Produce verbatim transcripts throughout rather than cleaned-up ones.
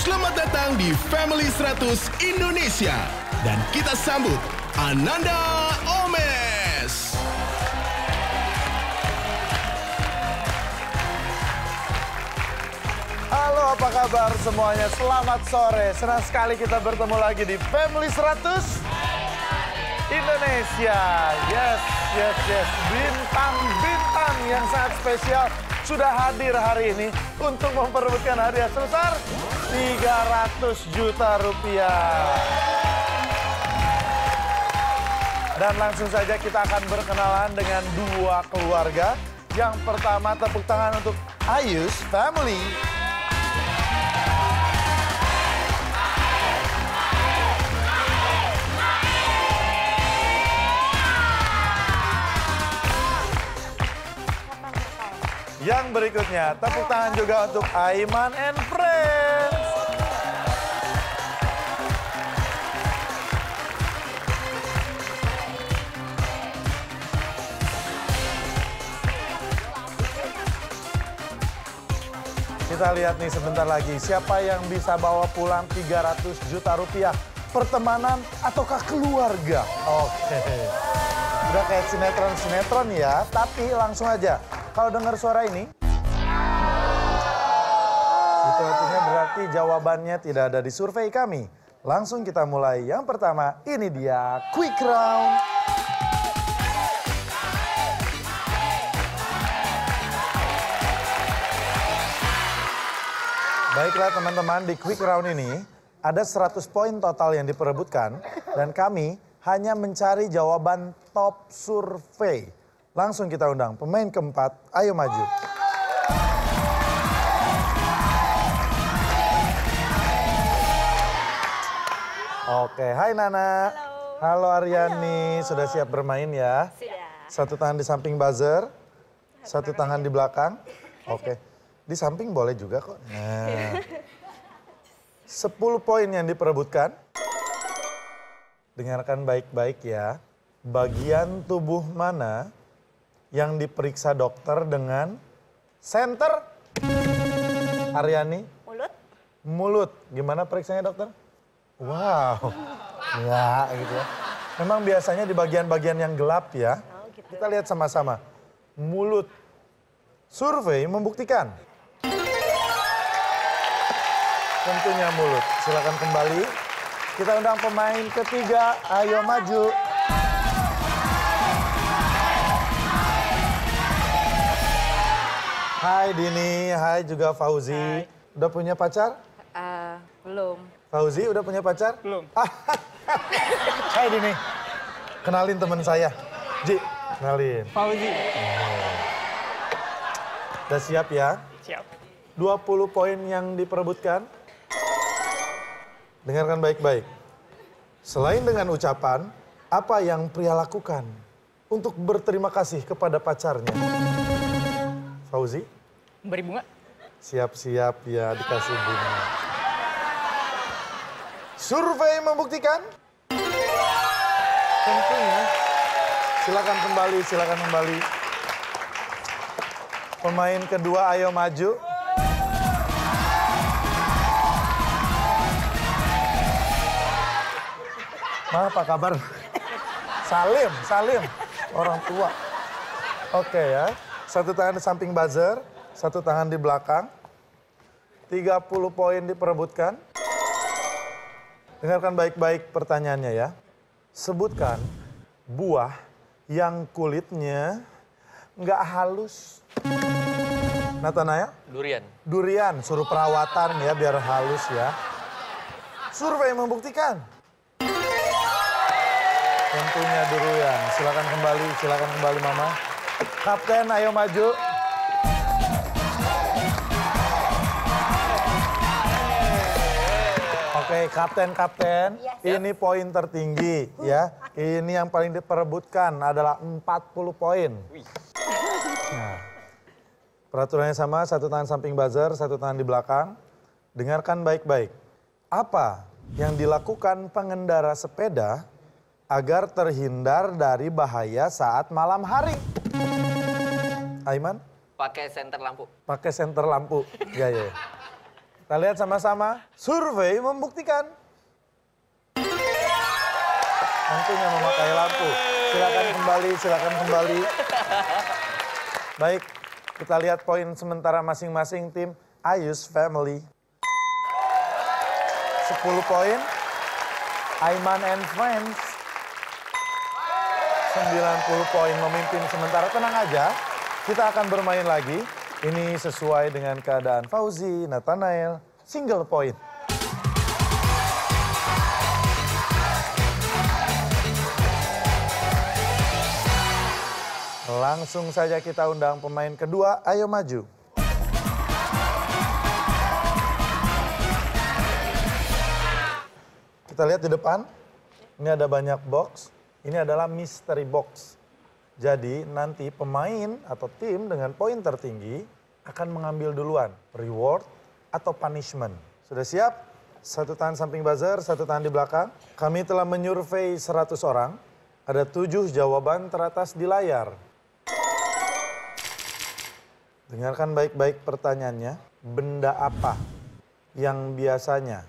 Selamat datang di Family seratus Indonesia. Dan kita sambut Ananda Omes. Halo, apa kabar semuanya? Selamat sore. Senang sekali kita bertemu lagi di Family seratus Indonesia. Yes, yes, yes. Bintang-bintang yang sangat spesial sudah hadir hari ini untuk memperebutkan hadiah sebesar tiga ratus juta rupiah. Dan langsung saja kita akan berkenalan dengan dua keluarga. Yang pertama, tepuk tangan untuk Ayus Family. Yang berikutnya, tepuk tangan juga untuk Aiman and Friends. Kita lihat nih sebentar lagi, siapa yang bisa bawa pulang tiga ratus juta rupiah? Pertemanan ataukah keluarga? Oke. Udah kayak sinetron-sinetron ya, tapi langsung aja. Kalau dengar suara ini, itu artinya berarti jawabannya tidak ada di survei kami. Langsung kita mulai. Yang pertama, ini dia quick round. Baiklah teman-teman, di quick round ini ada seratus poin total yang diperebutkan. Dan kami hanya mencari jawaban top survei. Langsung kita undang pemain keempat, ayo maju. Oke, hai Nana. Halo. Halo Aryani, halo. Sudah siap bermain ya? Siap. Satu tangan di samping buzzer, satu tangan di belakang. Oke, di samping boleh juga kok. Nah. Sepuluh poin yang diperebutkan. Dengarkan baik-baik ya. Bagian tubuh mana yang diperiksa dokter dengan senter? Aryani? Mulut. Mulut. Gimana periksanya dokter? Wow. Ya gitu ya. Memang biasanya di bagian-bagian yang gelap ya. Oh, gitu. Kita lihat sama-sama. Mulut. Survei membuktikan. Tentunya mulut. Silakan kembali. Kita undang pemain ketiga. Ayo maju. Hai Dini, hai juga Fauzi. Hai. Udah punya pacar? Uh, belum. Fauzi udah punya pacar? Belum. Hai Dini, kenalin teman saya. Ji, kenalin. Fauzi. Oh. Udah siap ya? Siap. dua puluh poin yang diperebutkan. Dengarkan baik-baik. Selain dengan ucapan, apa yang pria lakukan untuk berterima kasih kepada pacarnya? Fauzi? Beri bunga. Siap-siap ya, dikasih bunga. Survei membuktikan. Tentunya. Silakan kembali, silakan kembali. Pemain kedua, ayo maju. Ma, apa kabar? Salim, Salim. Orang tua. Oke ya. Satu tangan di samping buzzer, satu tangan di belakang. tiga puluh poin diperebutkan. Dengarkan baik-baik pertanyaannya ya. Sebutkan buah yang kulitnya nggak halus. Natanaya? Durian. Durian, suruh perawatan ya biar halus ya. Survei membuktikan. Tentunya durian. Silakan kembali, silakan kembali Mama. Kapten, ayo maju. Oke, kapten, kapten. Ini poin tertinggi ya. Ini yang paling diperebutkan adalah empat puluh poin. Nah, peraturannya sama, satu tangan samping buzzer, satu tangan di belakang. Dengarkan baik-baik. Apa yang dilakukan pengendara sepeda agar terhindar dari bahaya saat malam hari? Aiman? Pakai senter lampu. Pakai senter lampu. Ya, ya. Kita lihat sama-sama, survei membuktikan. Tentunya memakai lampu. Silakan kembali, silakan kembali. Baik, kita lihat poin sementara masing-masing tim Ayus Family. sepuluh poin. Aiman and Friends. sembilan puluh poin memimpin sementara. Tenang aja, kita akan bermain lagi. Ini sesuai dengan keadaan Fauzi, Nathanael, single point. Langsung saja kita undang pemain kedua, ayo maju. Kita lihat di depan, ini ada banyak box, ini adalah misteri box. Jadi nanti pemain atau tim dengan poin tertinggi akan mengambil duluan reward atau punishment. Sudah siap? Satu tangan samping buzzer, satu tangan di belakang. Kami telah menyurvei seratus orang, ada tujuh jawaban teratas di layar. Dengarkan baik-baik pertanyaannya. Benda apa yang biasanya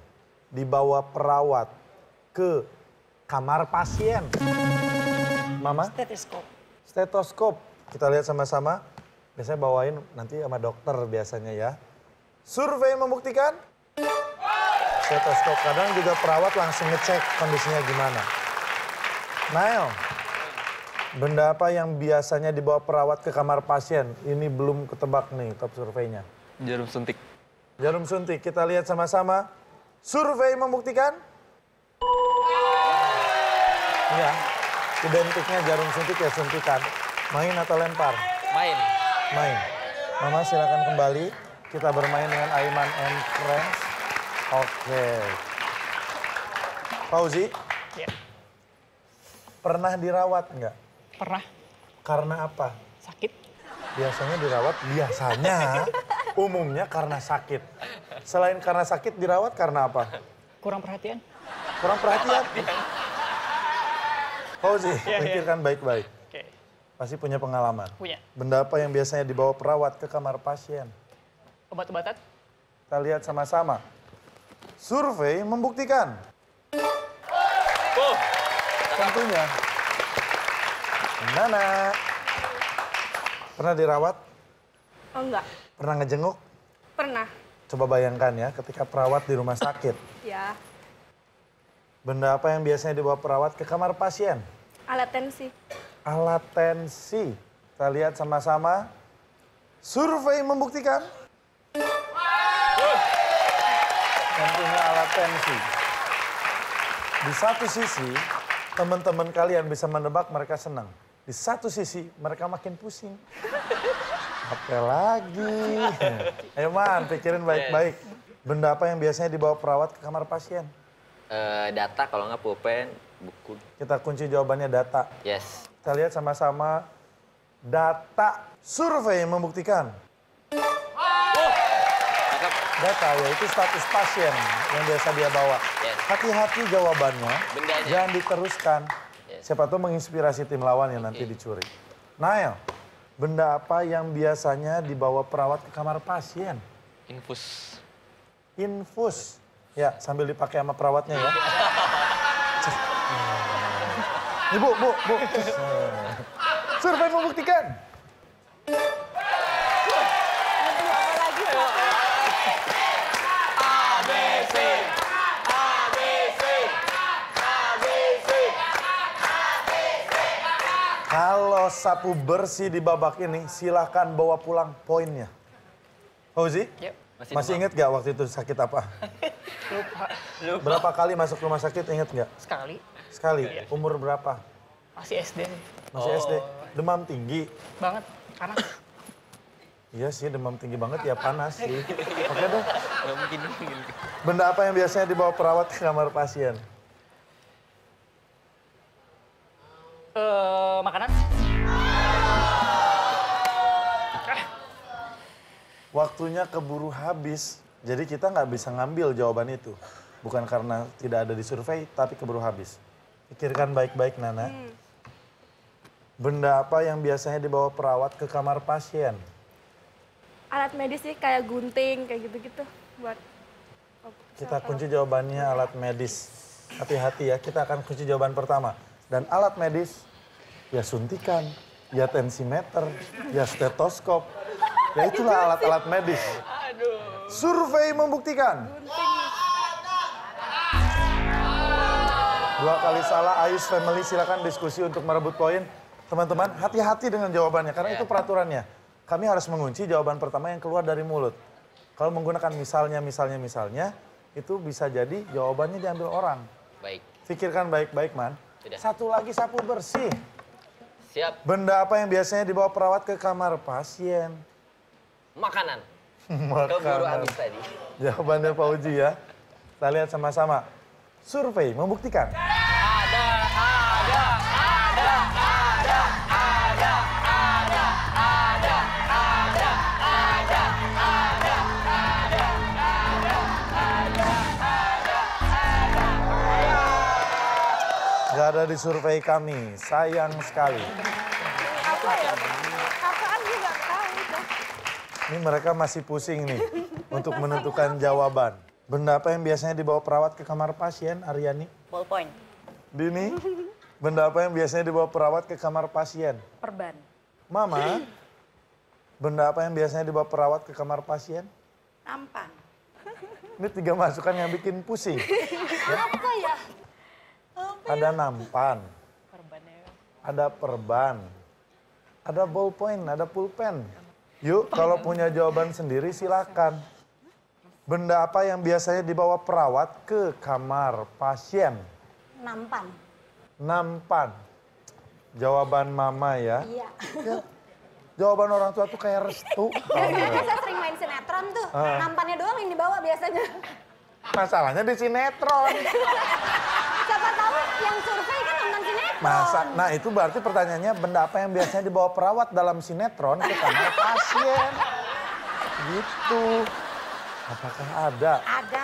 dibawa perawat ke kamar pasien? Mama? Stetoskop. Stetoskop. Kita lihat sama-sama. Biasanya bawain nanti sama dokter biasanya ya. Survei membuktikan. Stetoskop. Kadang juga perawat langsung ngecek kondisinya gimana. Nael. Benda apa yang biasanya dibawa perawat ke kamar pasien? Ini belum ketebak nih top surveinya. Jarum suntik. Jarum suntik, kita lihat sama-sama. Survei membuktikan. Iya, identiknya jarum suntik ya suntikan. Main atau lempar? Main. Main. Mama silakan kembali. Kita bermain dengan Aiman and Friends. Oke. Fauzi? Iya. Pernah dirawat nggak? Pernah. Karena apa? Sakit. Biasanya dirawat, biasanya umumnya karena sakit. Selain karena sakit, dirawat karena apa? Kurang perhatian. Kurang perhatian? Fauzi, ya, pikirkan baik-baik. Ya. Okay. Pasti punya pengalaman. Punya. Benda apa yang biasanya dibawa perawat ke kamar pasien? Obat-obatan. Kita lihat sama-sama. Survei membuktikan. Oh. Tentunya. Nana, pernah dirawat? Oh, enggak. Pernah ngejenguk? Pernah. Coba bayangkan ya, ketika perawat di rumah sakit. Ya. Benda apa yang biasanya dibawa perawat ke kamar pasien? Alat tensi. Alat tensi. Kita lihat sama-sama. Survei membuktikan. Uh. Tentunya alat tensi. Di satu sisi, teman-teman kalian bisa menebak mereka senang. Di satu sisi, mereka makin pusing. Apa lagi? Aiman, pikirin baik-baik. Benda apa yang biasanya dibawa perawat ke kamar pasien? Uh, data, kalau nggak pulpen, buku. Kita kunci jawabannya data. Yes. Kita lihat sama-sama. Data. Survei membuktikan. Oh. Data, yaitu status pasien yang biasa dia bawa. Yes. Hati-hati jawabannya, bendanya. Jangan diteruskan. Siapa tahu menginspirasi tim lawan yang nanti dicuri. Nael, benda apa yang biasanya dibawa perawat ke kamar pasien? Infus. Infus. Ya, sambil dipakai sama perawatnya ya. Ibu, bu, bu. Survei membuktikan. Kalau sapu bersih di babak ini, silahkan bawa pulang poinnya. Fauzi, yep, masih, masih inget gak waktu itu sakit apa? Lupa. Lupa. Berapa kali masuk rumah sakit inget gak? Sekali. Sekali? Ya. Umur berapa? Masih S D. Masih oh. S D? Demam tinggi? Banget, panas. Iya sih, demam tinggi banget ya panas sih. Oke deh. Benda apa yang biasanya dibawa perawat ke kamar pasien? Uh, makanan. Waktunya keburu habis, jadi kita nggak bisa ngambil jawaban itu. Bukan karena tidak ada di survei, tapi keburu habis. Pikirkan baik-baik, Nana. Hmm. Benda apa yang biasanya dibawa perawat ke kamar pasien? Alat medis sih kayak gunting, kayak gitu-gitu buat Kita kunci jawabannya alat medis. Hati-hati ya, kita akan kunci jawaban pertama. Dan alat medis, ya suntikan, ya tensimeter, ya stetoskop. Ya itulah alat-alat medis. Survei membuktikan. Dua kali salah, Ayus Family silakan diskusi untuk merebut poin. Teman-teman, hati-hati dengan jawabannya, karena itu peraturannya. Kami harus mengunci jawaban pertama yang keluar dari mulut. Kalau menggunakan misalnya, misalnya, misalnya, itu bisa jadi jawabannya diambil orang. Baik. Pikirkan baik-baik, Man. Sudah. Satu lagi sapu bersih. Siap. Benda apa yang biasanya dibawa perawat ke kamar pasien? Makanan. Makanan. Keburu habis tadi. Jawabannya Pak Uji ya. Kita lihat sama-sama. Survei membuktikan. Ada, ada, ada, ada, ada, ada, ada, ada, ada, ada, ada, ada, ada, ada, ada. Gak ada di survei kami, sayang sekali. Apa ya? Apaan sih gak tahu itu? Ini mereka masih pusing nih untuk menentukan jawaban. Benda apa yang biasanya dibawa perawat ke kamar pasien, Aryani? Ballpoint. Dini, benda apa yang biasanya dibawa perawat ke kamar pasien? Perban. Mama, benda apa yang biasanya dibawa perawat ke kamar pasien? Nampan. Ini tiga masukan yang bikin pusing. Apa ya? Ada nampan. Ada perban. Ada ballpoint, ada pulpen. Yuk, kalau punya jawaban sendiri silakan. Benda apa yang biasanya dibawa perawat ke kamar pasien? Nampan. Nampan. Jawaban mama ya? Iya. Ya. Jawaban orang tua tuh kayak restu. Saya sering main sinetron tuh. Uh. Nampannya doang yang dibawa biasanya. Masalahnya di sinetron. Siapa tahu yang survei kan nonton sinetron. Masa, nah itu berarti pertanyaannya benda apa yang biasanya dibawa perawat dalam sinetron ke kamar pasien? Gitu. Apakah ada? Ada.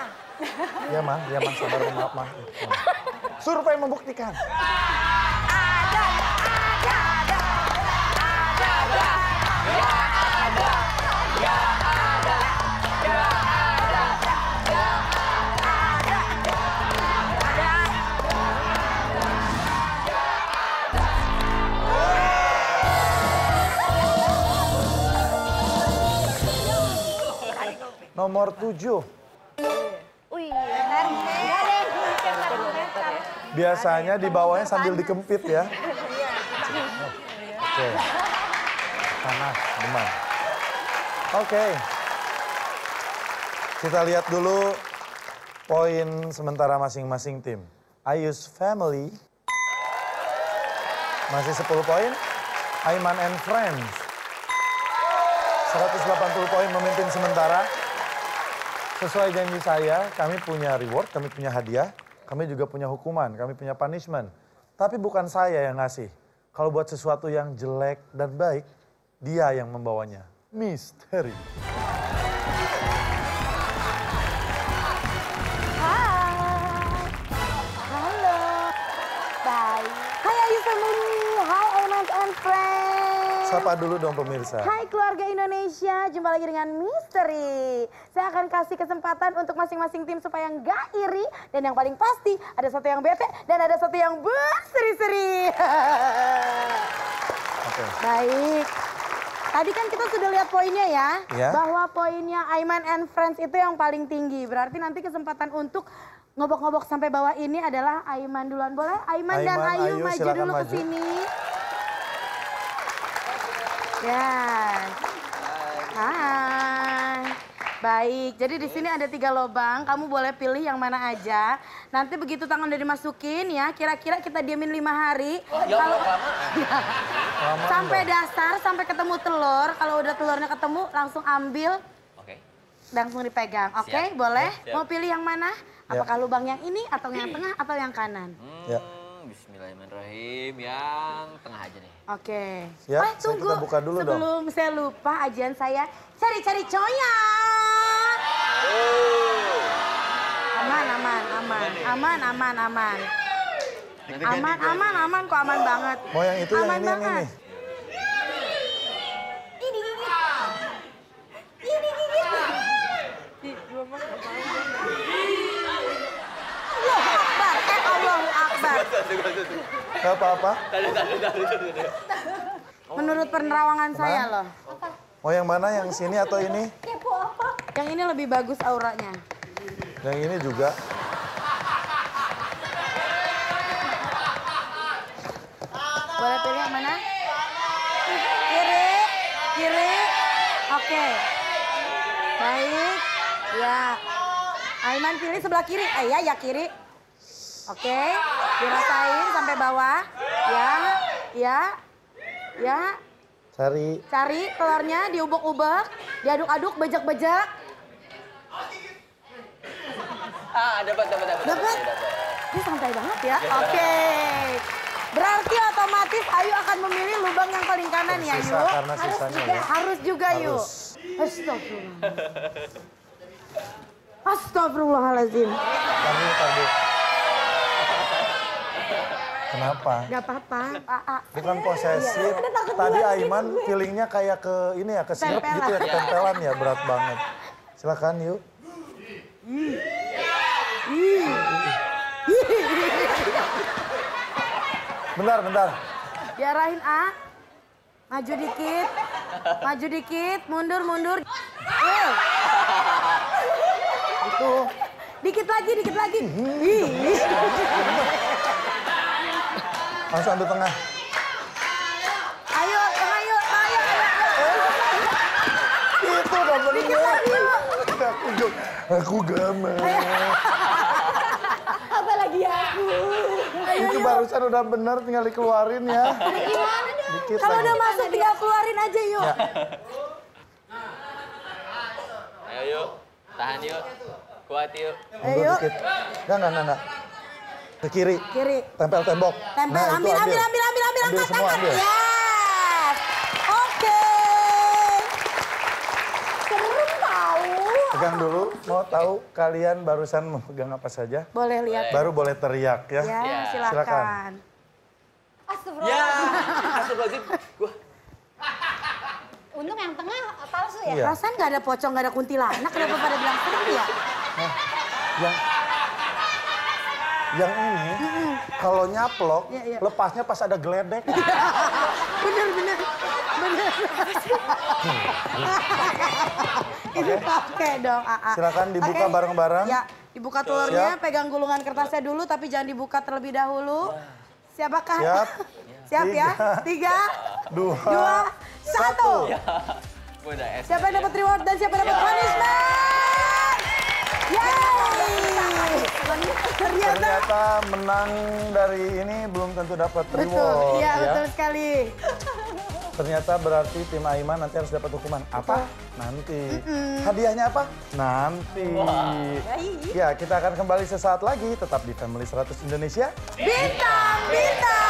Ya, Ma. Ya, Ma. Sabar, maaf, Ma. Survei membuktikan. Ada, ada, ada, ada, ada, ya ada, ya ada, ya ada, ya ada, ada, ada. Nomor tujuh. Wih, biasanya di bawahnya sambil dikempit ya. Oke. Panas, demam. Oke. Kita lihat dulu poin sementara masing-masing tim. Ayus Family masih sepuluh poin. Aiman and Friends seratus delapan puluh poin memimpin sementara. Sesuai janji saya, kami punya reward, kami punya hadiah, kami juga punya hukuman, kami punya punishment. Tapi bukan saya yang ngasih. Kalau buat sesuatu yang jelek dan baik, dia yang membawanya. Misteri. Hai. Halo. Bye. Hai Ayus Family. Hai Ananda and Friends. Sapa dulu dong pemirsa. Hai keluarga Indonesia, jumpa lagi dengan Misteri. Saya akan kasih kesempatan untuk masing-masing tim supaya nggak iri. Dan yang paling pasti ada satu yang bete dan ada satu yang berseri-seri. Okay. Baik. Tadi kan kita sudah lihat poinnya ya. Yeah. Bahwa poinnya Aiman and Friends itu yang paling tinggi. Berarti nanti kesempatan untuk ngobok-ngobok sampai bawah ini adalah Aiman duluan. Boleh? Aiman, Aiman dan Ayu, Ayu maju dulu ke sini. Ya, hai. Baik, jadi di sini ada tiga lubang. Kamu boleh pilih yang mana aja. Nanti begitu tangan udah dimasukin ya, kira-kira kita diamin lima hari. Oh, kalau ya, sampai dasar, sampai ketemu telur. Kalau udah telurnya ketemu, langsung ambil. Oke. Okay. Langsung dipegang. Oke, okay, boleh. Siap. Mau pilih yang mana? Ya. Apakah lubang yang ini atau yang tengah atau yang kanan? Hmm. Ya. Bismillahirrahmanirrahim, yang tengah aja nih. Oke. Siap, ah, tunggu. Saya buka dulu sebelum dong. Saya lupa ajian saya, cari-cari coyak. Oh. Aman, aman, aman, aman, aman, aman. Nanti aman, ganti, aman, ganti. Aman kok, aman banget. Mau yang itu, aman yang ini, banget. Yang ini. Ini gigit. Ini gigit. Ini gigit. Apa-apa? Menurut penerawangan Mana? saya loh. Apa? Oh yang mana? Yang sini atau ini? Kepo apa? Yang ini lebih bagus auranya. Yang ini juga. Boleh pilih yang mana? Kiri, kiri. Oke. Baik. Ya. Aiman pilih sebelah kiri. Eh ya, ya kiri. Oke. Dirasain sampai bawah. Ya, ya. Ya, cari, cari telurnya diubek-ubek, diaduk-aduk, bejak-bejak. Ah, dapat, dapat, dapat. Dapat. Ini santai banget ya. Oke, okay. Berarti otomatis Ayu akan memilih lubang yang paling kanan ya, Yu. Karena harus juga, ya. harus juga, Yu. Astagfirullah. Astagfirullahaladzim. Tadi, tadi. Kenapa? Gak apa-apa. Bukan posesif. Tadi Aiman feelingnya kayak ke ini ya, ke siap gitu ya, ketempelan ya, berat banget. Silakan yuk. Bentar, bentar. Diarahin A. Maju dikit. Maju dikit, mundur, mundur. Eh. Gitu. Dikit lagi, dikit lagi. Langsung ambil tengah. Ayo, tengah yuk, tengah yuk, ayo. Itu dong, bener. Aku jok, aku gamar. Apalagi aku. Ayo, itu yuk. Barusan udah bener, tinggal dikeluarin ya. Gimana dong? Kalau udah masuk, tinggal keluarin aja yuk. Ya. Ayo yuk, tahan yuk, kuat yuk. Ayo yuk. Enggak, enggak, enggak. Ke kiri, kiri, tempel tembok. Tempel, nah, ambil, ambil, ambil, ambil, ambil, ambil, angkat, semua, angkat. Ambil. Yes. Oke. Seru tahu. Pegang dulu, mau tahu kalian barusan memegang apa saja? Boleh lihat. Baru boleh teriak ya. Ya, ya. Silakan. silakan. Astagfirullahaladzim. Ya, astagfirullahaladzim. Gua. Untung yang tengah palsu ya? Iya. Perasaan gak ada pocong, gak ada kuntilanak, kenapa pada bilang seru ya? Nah, yang... Yang ini, hmm. kalau nyaplok, ya, ya. lepasnya pas ada geledek. bener, bener, bener. Itu pakai dong, A A. Silakan dibuka bareng-bareng. Okay. Ya, dibuka telurnya, Siap. pegang gulungan kertasnya dulu, tapi jangan dibuka terlebih dahulu. Siapakah? Siap. Siap ya? Tiga, dua, dua satu. Ya. Siapa yang dapat reward dan siapa yang dapat punishment? Yeay! Ternyata, ternyata menang dari ini belum tentu dapat reward. Betul, iya ya. betul sekali. Ternyata berarti tim Aiman nanti harus dapat hukuman. Apa? Nanti. Mm -mm. Hadiahnya apa? Nanti. Wow. Ya, kita akan kembali sesaat lagi. Tetap di Family seratus Indonesia. Bintang, bintang.